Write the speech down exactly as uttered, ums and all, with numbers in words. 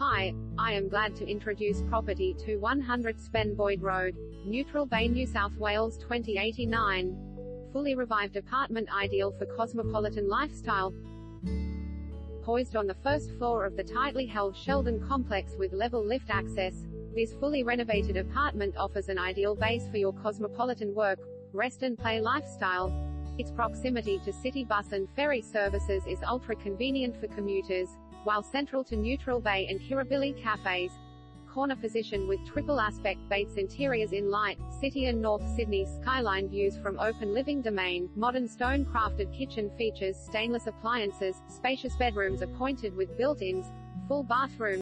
Hi, I am glad to introduce property two one hundred Ben Boyd Road, Neutral Bay, New South Wales twenty eighty-nine. Fully revived apartment ideal for cosmopolitan lifestyle. Poised on the first floor of the tightly held Sheldon complex with level lift access, this fully renovated apartment offers an ideal base for your cosmopolitan work, rest and play lifestyle. Its proximity to city bus and ferry services is ultra-convenient for commuters, while central to Neutral Bay and Kirribilli cafes. Corner position with triple aspect baits interiors in light, city and North Sydney skyline views from open living domain, modern stone-crafted kitchen features stainless appliances, spacious bedrooms appointed with built-ins, full bathroom.